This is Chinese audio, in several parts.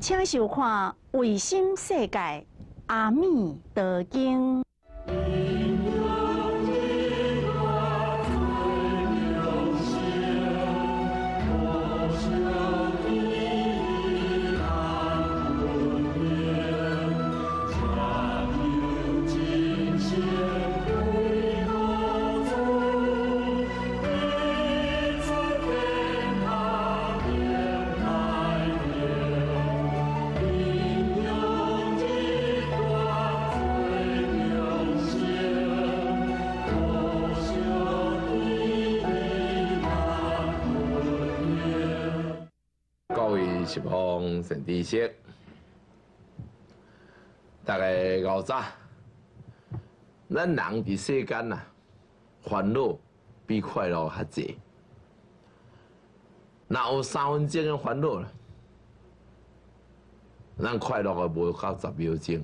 请收看《卫星世界阿弥陀经》。 是奉神知识，大家熬早。咱人伫世间呐，烦恼比快乐较济。若有3分钟的烦恼啦，咱快乐个无到10秒钟。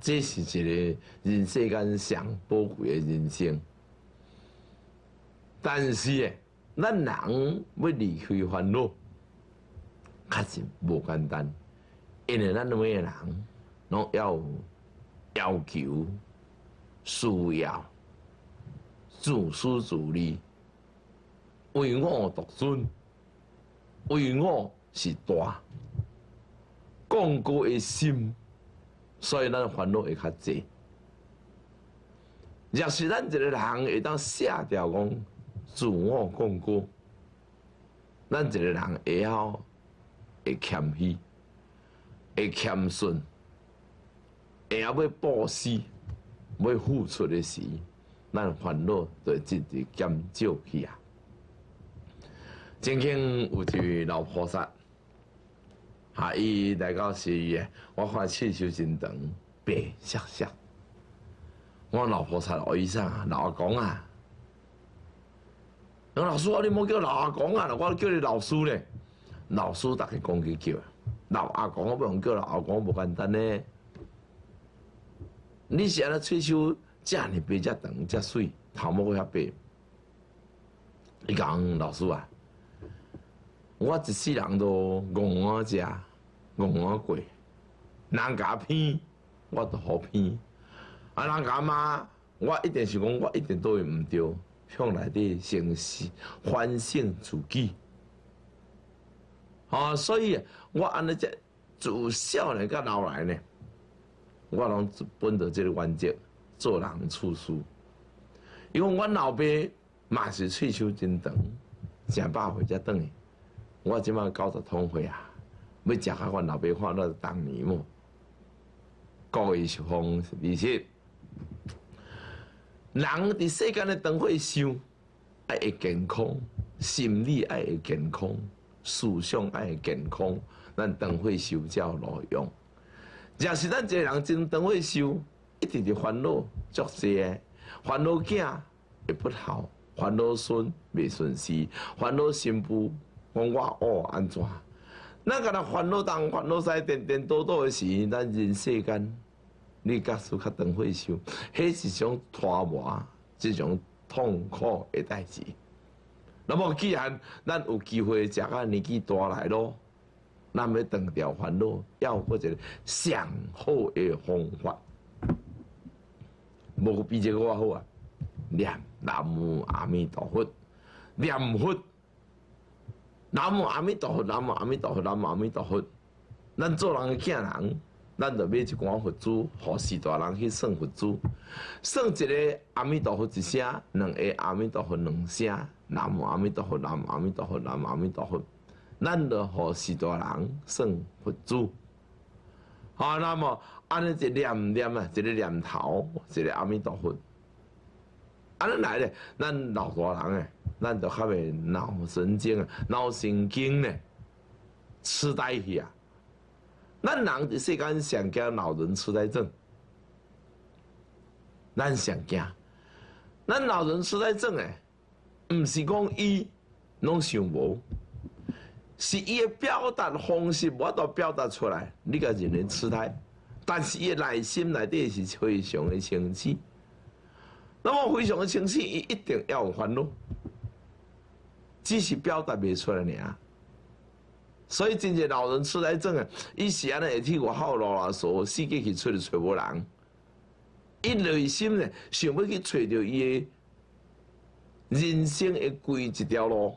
这是一个人世间上宝贵的人生，但是诶。 咱人要离开烦恼，确实无简单，因为咱每个人拢要求、需要、自私自利、唯我独尊、唯我是大，功高的心，所以咱烦恼会较济。若是咱一个人会当卸掉讲。 自我巩固，咱一个人会晓会谦虚，会谦逊，会晓要布施，要付出的时，咱烦恼就一直减少去啊。曾经有一位老菩萨，伊来到寺院，我看刺手真长，白色色。我老菩萨老医生啊，老阿公啊。 老师，你莫叫老阿公啊，我叫你老师咧。老师，大家讲去叫老阿公，我不用叫老阿公，无简单咧。你是安尼喙须遮尔白、遮长、遮水，头毛阁遐白。伊讲老师啊，我一世人都戆我食，戆我过，人家骗我都好骗，啊人家骂我一定是讲我一定都会唔对。 向内底先反省自己，啊，所以我安尼只自少年到老来呢，我拢本着这个原则做人处事。因为阮老爸嘛是喙须真长，成100岁才转去，我即满90通岁啊，要食甲阮老爸看到当年么，各位是奉利息。 人伫世间咧，当会想，爱会健康，心理爱会健康，思想爱会健康，咱当会修才有路用。若是咱一个人真当会修，一直伫烦恼足济个，烦恼囝会不孝，烦恼孙袂顺事，烦恼新妇讲我恶安怎？咱干那烦恼东烦恼西，颠颠倒倒个时，咱人世间。 你假使较当会想，迄是种拖磨，即种痛苦的代志。那么既然咱有机会食到年纪大来咯，咱要断掉烦恼，要有一个上好的方法，无比这个较好啊！念南无阿弥陀佛，念佛，南无阿弥陀佛，南无阿弥陀佛，南无阿弥陀佛，咱做人嘅囝人。 咱就买一罐佛珠，互士大人去算佛珠，算一个阿弥陀佛一声，两个阿弥陀佛两声，南无阿弥陀佛，南无阿弥陀佛，南无阿弥陀佛，咱就互士大人算佛珠。好，那么安尼一念啊，一个念头，一个阿弥陀佛。安尼来咧，咱老大人诶，咱就较袂脑神经啊，脑神经咧痴呆去啊。 咱人伫世间上惊老人痴呆症，咱上惊。咱老人痴呆症诶，毋是讲伊拢想无，是伊诶表达方式无法度表达出来，你甲认为痴呆。但是伊诶内心内底是非常诶清晰。那么非常诶清晰，伊一定要有烦恼，只是表达袂出来尔。所以真侪老人痴呆症啊，伊是安尼会去外口路啊，所四界去找就找无人。伊内心呢，想要去找到伊人生的归一条路，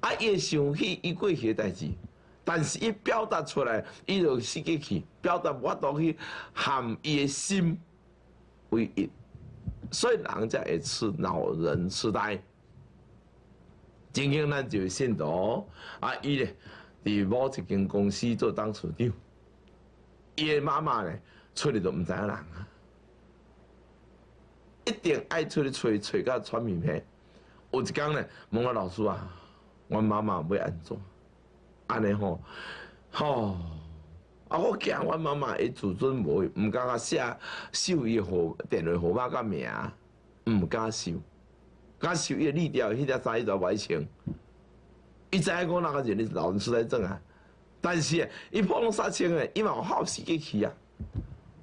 啊，伊想起伊过去的代志，但是伊表达出来，伊就四界去表达，无法度去含伊的心为一，所以人才会老人痴呆。 曾经咱就信到、哦，啊，伊咧伫某一间公司做董事长，伊的妈妈咧出去都唔知影人啊，一定爱出去找到喘面皮。有一天咧，问我老师啊，阮妈妈要安怎？安尼吼，啊，我惊阮妈妈伊自尊无，唔敢啊写收伊号电话号码甲名，唔敢收。 敢收伊立掉，迄只衫伊就歹穿。伊知影讲那个人老人痴呆症啊，但是伊碰啥穿诶，伊嘛有好事去去啊。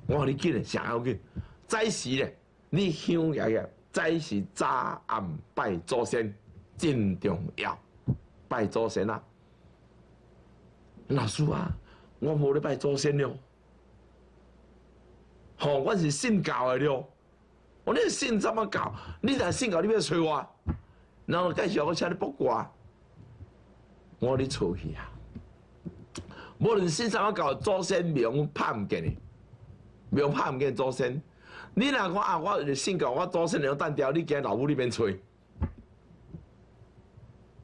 我话你紧嘞，啥要紧？早时嘞，你香个个，早时早暗拜祖先真重要，拜祖先啊。老师啊，我无咧拜祖先了，吼、哦，我是信教诶了。 我恁信怎么搞？你若信搞，你要找我，然后介绍我请你卜卦，我你出去啊！无论信怎么搞，祖先命拍唔见你，命拍唔见祖先。你若讲啊，我信教，我祖先能单调，你惊老母你免找。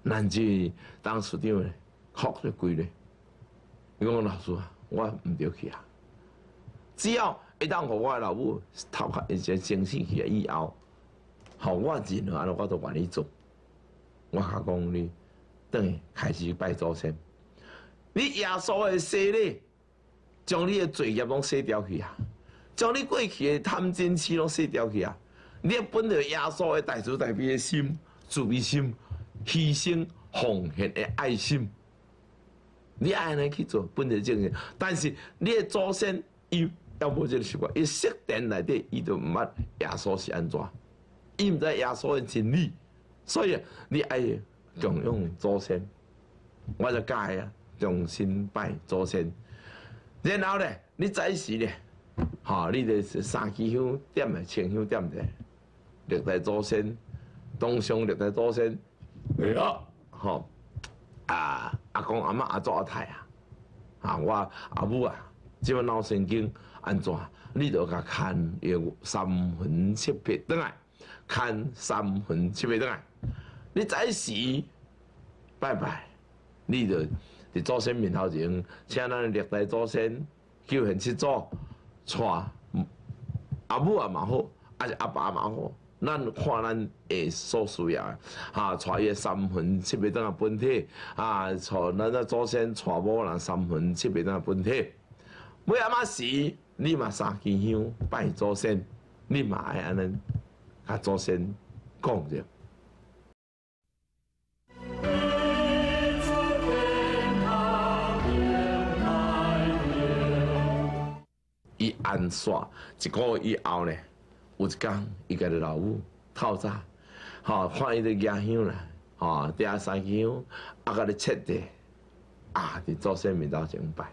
咱就当市长咧，哭就跪咧。你讲老师啊，我唔对去啊，只要。 一旦互我老母头壳一些清醒起来以后，互我任何安尼我都愿意做。我甲讲你，等下开始拜祖先，你耶稣的洗礼，将你的罪孽拢洗掉去啊，将你过去的贪嗔痴拢洗掉去啊。你本着耶稣的大慈大悲的心、慈悲心、牺牲奉献的爱心，你爱安尼去做，本着正确。但是你的祖先伊。 要无即个习惯，伊设定内底，伊就毋捌耶稣是安怎，伊毋知耶稣的真理，所以你爱供养祖先，我就教伊啊，重新拜祖先。然后咧，你早时咧，你着三支香点咧，清香点咧，历代祖先，当上历代祖先，对啊，阿公阿嬷阿祖阿太啊，我阿母啊。 即个脑神经安怎？你著甲牵要三分七撇倒来，牵三分七撇倒来。你早时拜拜，你著伫祖先面头前，请咱历代祖先救现七祖，娶阿母也嘛好，还是阿爸嘛好，咱看咱诶所需要诶，娶伊三分七撇倒来本体，娶咱个祖先娶某人三分七撇倒来本体。 每阿妈死，你嘛三支香拜祖先，你嘛爱安尼甲祖先讲着。伊安煞一个月以后呢，有一天，伊家己老母透早，看伊在家香啦，嗲三支香，啊甲咧切地，伫祖先面头前拜，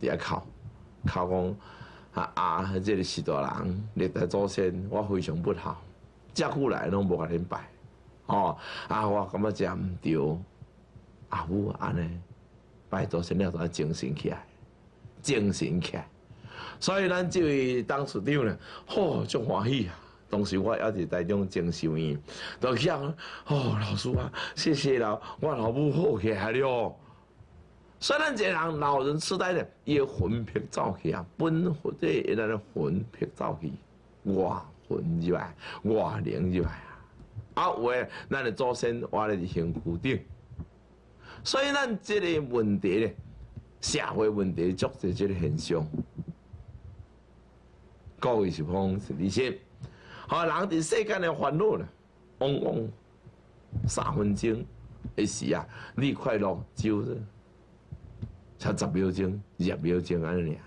伫遐哭。 靠讲这个是大人，历代祖先我非常不孝，遮久来拢无甲恁拜，我感觉遮毋对，阿母安尼拜祖先了，就精神起来，精神起来。所以咱这位董事长呢，足欢喜啊！当时我还伫台中精神院，就去啊，老师啊，谢谢啦，我老母好起来了。 所以咱这人老人痴呆呢，伊个魂魄走去啊，本或者伊咱个魂魄走去，外魂入来，外灵入来啊。啊有诶，咱个祖先活咧伫身躯顶，所以咱这个问题咧，社会问题足侪这个现象。各位是讲是理性，人伫世间诶烦恼咧，往往三分钟诶时啊，你快乐就是。 才10秒钟、20秒钟安尼尔，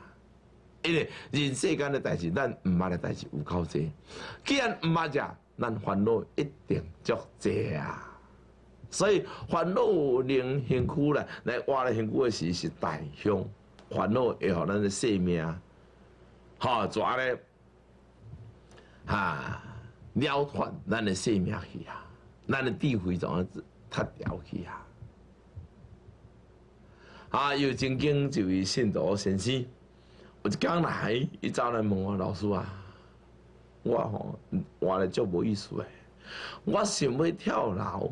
因为人世间的代志，咱毋捌的代志有够多。既然毋捌者，咱烦恼一定足多啊！所以烦恼令身躯来活咧身躯的时是大凶，烦恼会互咱的性命，吼怎咧，哈了断咱的性命去啊，咱的智慧怎啊脱掉去啊？啊，有曾经一位信徒先生，有一天来，伊走来问我老师啊，我吼活咧足无意思诶，我想要跳楼。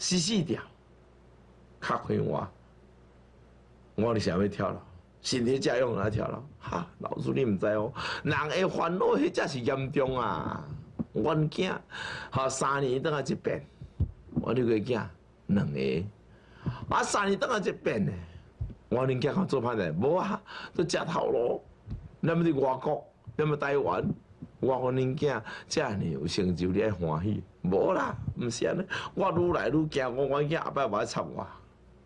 死掉，较快活。我哩想要跳楼，身体这样来跳楼，哈！老师你唔知哦，人的烦恼迄才是严重啊！阮囝，哈3年当啊一遍，我哩个囝2个，啊3年当啊一遍呢，我哩囝做歹代，无啊，都吃头路，那么伫外国，那么台湾。 我讲恁囝遮尔有成就，你爱欢喜？无啦，毋是安尼。我愈来愈惊，我囝后摆无爱插我。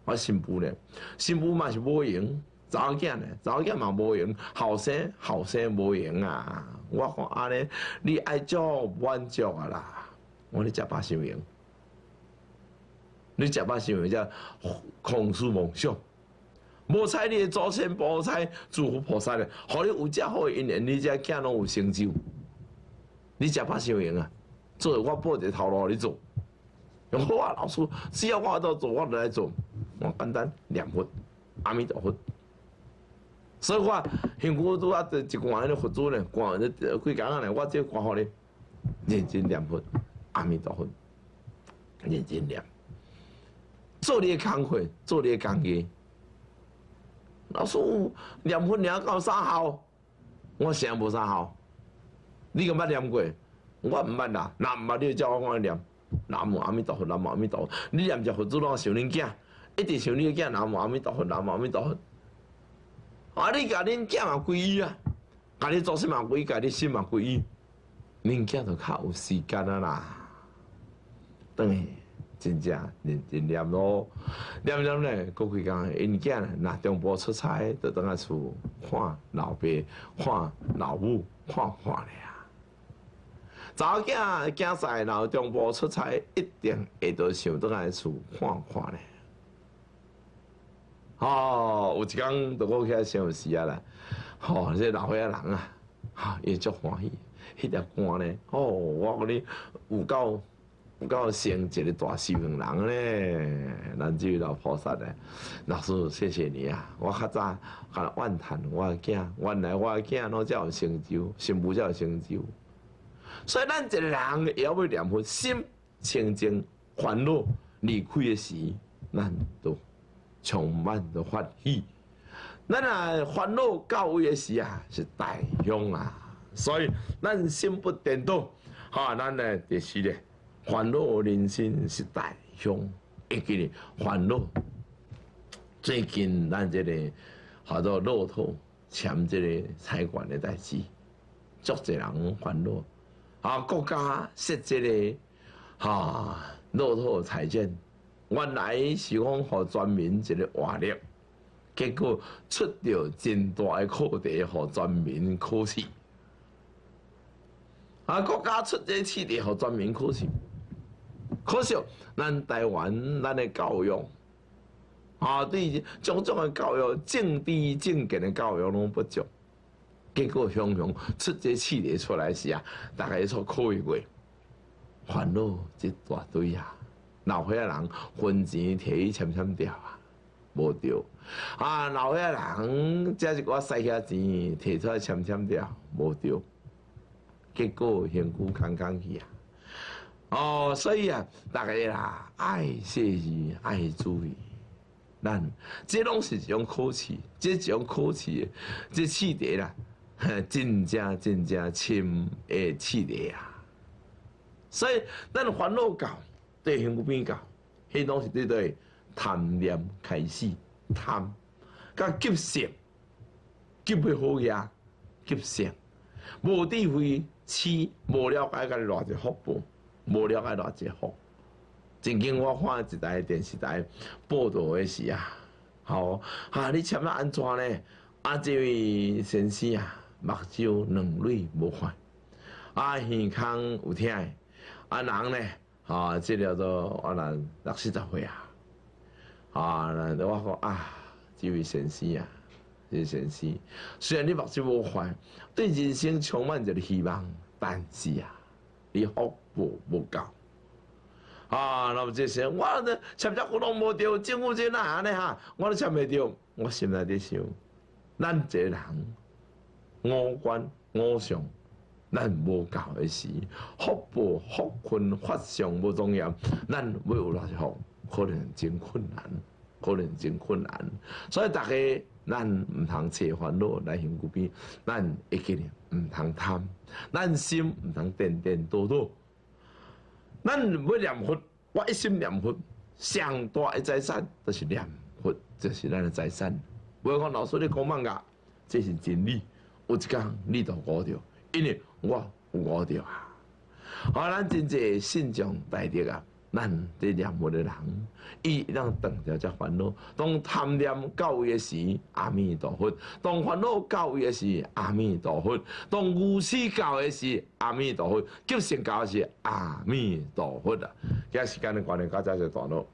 我新妇呢？新妇嘛是无用，查某囝呢？查某囝嘛无用，后生无用啊！我讲安尼，你爱足满足啊啦！我你食饱先用，你食饱先用，才空思梦想。 无采你的祖先，无采祝福菩萨嘞，互你有遮好的因缘，你遮囝拢有成就，你食饱先用啊！做我报一个头路，你做。好啊，老师，只要我到做，我就来做。我简单念佛，阿弥陀佛。所以我幸苦拄啊，一罐迄个佛珠嘞，罐咧几工啊嘞，我这罐好咧，认真念佛，阿弥陀佛，认真念。做你的工课，做你的工业。 老师，念佛念到啥号？我啥无啥号？你敢捌念过？我唔捌啦，那唔捌你就叫我念。南无阿弥陀佛，南无阿弥陀佛。你念只佛珠，拢想恁囝，一直想恁囝。南无阿弥陀佛，南无阿弥陀佛。啊，你甲恁囝嘛皈依啊，甲你祖先嘛皈依，甲你心嘛皈依，恁囝就较有时间啊啦。对。 真正念咯，念咧，过几工，因囝咧，若中午出差，就倒来厝看老爸、看老母、看咧啊。查某囝囝婿若中午出差，一定会到想倒来厝看咧。哦，有一天，就我起来想死啊啦！哦，这老岁仔人啊，哈，伊足欢喜，迄条歌咧，哦，我讲你有够。 到成一个大修行人咧，咱这位老菩萨咧，老师谢谢你啊！我较早甲怨叹我个囝，原来我个囝拢才有成就，新妇才有成就。所以咱一个人也要念佛，心清净，烦恼离开的时，咱都充满着欢喜。咱啊烦恼到位的时啊，是大凶啊！所以咱心不颠倒，哈，咱咧就是咧。 烦恼人生是大凶，会记咧烦恼。最近咱这个好多骆驼签这个财管的代志，足侪人烦恼。啊，国家设这个啊骆驼财政，原来是讲互全民一个活力，结果出着真大的课题，互全民考试。啊，国家出这试题，互全民考试。 可惜，咱台湾咱的教育，啊，对种种的教育、政治政见的教育拢不足，结果雄雄出这系列出来时啊，大家所考虑过，烦恼一大堆啊，老岁仔人分钱摕去签签掉啊，无对，啊老岁仔人才一寡塞下钱摕出来签签掉，无对，结果辛苦空空去啊。 哦，所以啊，大家啦，爱惜字，爱注意，咱这拢是一种考试，这种考试，这试题啦，真正深的试题啊。所以咱烦恼到，对幸福变到，迄拢是对对贪念开始，贪，甲急性，急袂好嘢，急性，无智慧，痴，无了解，甲你偌济福报。 无了解偌济福，曾经我看一台电视台报道的是啊，吼、哦，哈、啊、你签啊安怎呢？啊，这位先生啊，目睭两蕊无看，啊耳孔有听的，啊人呢啊，即了都可能60-70岁啊，啊，那我講啊，這位先生啊，這位先生，雖然你目睭無開，對人生充滿著希望，但是啊，你福報無夠。 啊，那么这些我都签只股拢无到，政府这哪安尼哈，我都签袂到。我心内在想，咱这人五官五相，咱无够的时，福报、福分、法相无重要，咱要有哪一项，可能真困难，可能真困难。所以大家咱唔通找烦恼来行苦边，咱一个人唔通贪，咱心唔通颠颠倒倒。 咱要念佛，我一心念佛，上大的财产就是念佛，这是咱的财产。我讲老师你讲慢噶，这是真理。有一天你都悟到，因为我悟到啊。好，咱真侪信众大德啊，咱这念佛的人，伊咱断掉这烦恼。当贪念到位的时，阿弥陀佛；当烦恼到位的时，阿弥陀佛；当无始到的时， 阿弥陀佛，救星教是阿弥陀佛啊！今时间的观念，大家就到咯。